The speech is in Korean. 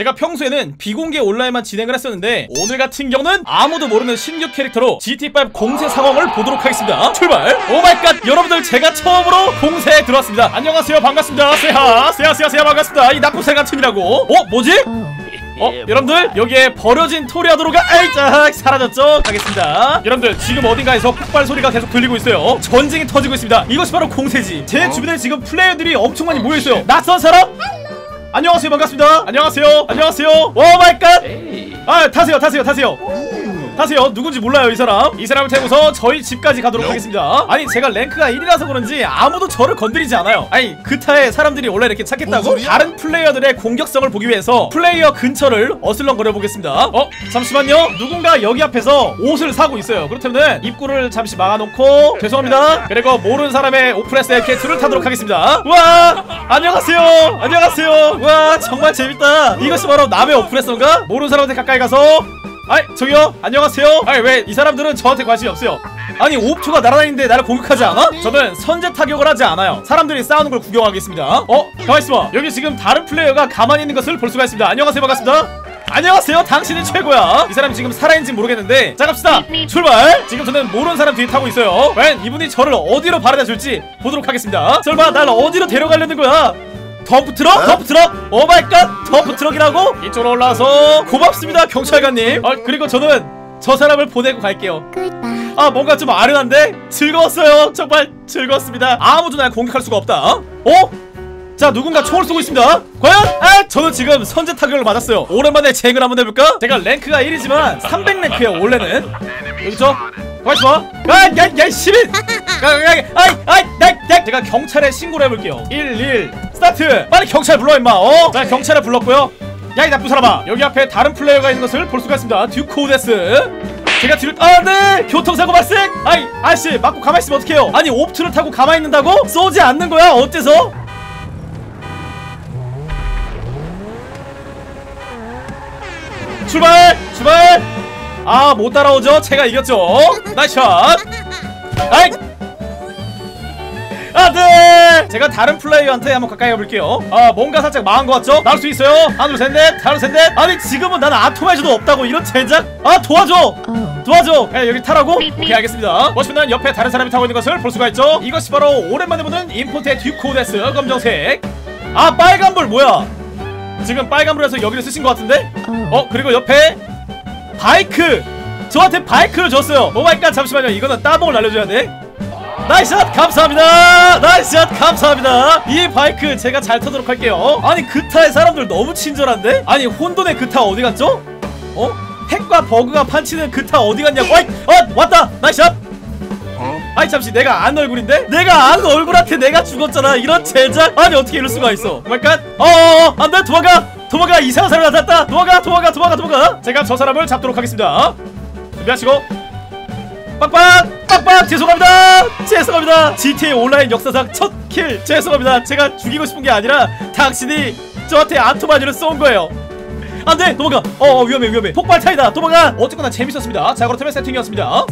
제가 평소에는 비공개 온라인만 진행을 했었는데 오늘 같은 경우는 아무도 모르는 신규 캐릭터로 GTA5 공세 상황을 보도록 하겠습니다. 출발! 오마이갓! 여러분들 제가 처음으로 공세에 들어왔습니다. 안녕하세요, 반갑습니다. 세하 반갑습니다. 이 나쁜 새같은이라고. 뭐지? 여러분들 여기에 버려진 토리아도로가 알짝 사라졌죠? 가겠습니다. 여러분들 지금 어딘가에서 폭발 소리가 계속 들리고 있어요. 전쟁이 터지고 있습니다. 이것이 바로 공세지. 제 주변에 지금 플레이어들이 엄청 많이 모여있어요. 낯선 사람? 안녕하세요, 반갑습니다. 안녕하세요. 오마이갓. 아, 타세요. 누군지 몰라요. 이 사람을 태우고서 저희 집까지 가도록 하겠습니다. 아니, 제가 랭크가 1이라서 그런지 아무도 저를 건드리지 않아요. 아니, 그 타에 사람들이 원래 이렇게 착했다고? 다른 플레이어들의 공격성을 보기 위해서 플레이어 근처를 어슬렁거려 보겠습니다. 잠시만요. 누군가 여기 앞에서 옷을 사고 있어요. 그렇다면 입구를 잠시 막아놓고, 죄송합니다. 그리고 모르는 사람의 오프레스의 캐트를 타도록 하겠습니다. 우와, 안녕하세요. 우와, 정말 재밌다. 이것이 바로 남의 오프레스인가? 모르는 사람한테 가까이 가서, 아이, 저기요, 안녕하세요. 아이, 왜 이 사람들은 저한테 관심이 없어요? 아니, 옵투가 날아다니는데 나를 공격하지 않아? 저는 선제 타격을 하지 않아요. 사람들이 싸우는 걸 구경하겠습니다. 가만있어봐. 여기 지금 다른 플레이어가 가만히 있는 것을 볼 수가 있습니다. 안녕하세요, 반갑습니다. 안녕하세요, 당신은 최고야. 이 사람이 지금 살아있는지 모르겠는데, 자, 갑시다. 출발. 지금 저는 모르는 사람 뒤에 타고 있어요. 과연 이분이 저를 어디로 바래다 줄지 보도록 하겠습니다. 설마 날 어디로 데려가려는 거야? 덤프트럭? 덤프트럭? 오마이갓, 덤프트럭이라고? 이쪽으로 올라와서 고맙습니다, 경찰관님. 그리고 저는 저 사람을 보내고 갈게요. 아, 뭔가 좀 아련한데? 즐거웠어요. 정말 즐거웠습니다. 아무도 날 공격할 수가 없다. 자, 누군가 총을 쏘고 있습니다. 과연? 저는 지금 선제 타격을 맞았어요. 오랜만에 쟁을 한번 해볼까? 제가 랭크가 1이지만 300랭크예요 원래는. 여기죠? 가만있어 봐. 야이 시민! 제가 경찰에 신고를 해볼게요. 112 스타트! 빨리 경찰 불러, 임마. 자, 경찰을 불렀고요. 야, 이 나쁜 사람아, 여기 앞에 다른 플레이어가 있는 것을 볼 수가 있습니다. 듀코데스. 제가 뒤를, 네! 교통사고 발생! 아이, 아저씨, 맞고 가만히 있으면 어떡해요? 아니, 옵트를 타고 가만히 있는다고? 쏘지 않는 거야? 어때서? 출발! 아, 못 따라오죠? 제가 이겼죠? 나이스 샷! 아이! 아, 네! 제가 다른 플레이어한테 한번 가까이 가볼게요. 아, 뭔가 살짝 망한 것 같죠? 나올 수 있어요? 하나, 둘, 셋, 넷! 하나, 둘, 셋, 넷! 아니, 지금은 난 아토마이저도 없다고, 이런 제작? 아, 도와줘! 야, 여기 타라고? 오케이, 알겠습니다. 보시면 난 옆에 다른 사람이 타고 있는 것을 볼 수가 있죠? 이것이 바로 오랜만에 보는 임포트의 듀코데스, 검정색. 아, 빨간불 뭐야? 지금 빨간불에서 여기를 쓰신 것 같은데? 그리고 옆에 바이크! 저한테 바이크를 줬어요. 오마이갓, 잠시만요. 이거는 따봉을 날려줘야 돼. 나이스샷 감사합니다. 이 바이크 제가 잘 타도록 할게요. 아니, 그 타의 사람들 너무 친절한데? 아니, 혼돈의 그 타 어디 갔죠? 핵과 버그가 판치는 그 타 어디 갔냐고? 왔다! 나이스샷! 아니, 잠시, 내가 안 얼굴인데? 내가 안 얼굴한테 내가 죽었잖아. 이런 제작? 아니, 어떻게 이럴 수가 있어. 오마이갓. 안 돼, 도망가. 이상한 사람이 나타났다. 도망가. 제가 저 사람을 잡도록 하겠습니다. 준비하시고, 빡빡. 죄송합니다. GTA 온라인 역사상 첫 킬. 죄송합니다. 제가 죽이고 싶은 게 아니라 당신이 저한테 아토마니를 쏜 거예요. 안 돼, 도망가. 위험해. 폭발 타이다. 도망가. 어쨌거나 재밌었습니다. 자, 그렇다면 세팅이었습니다.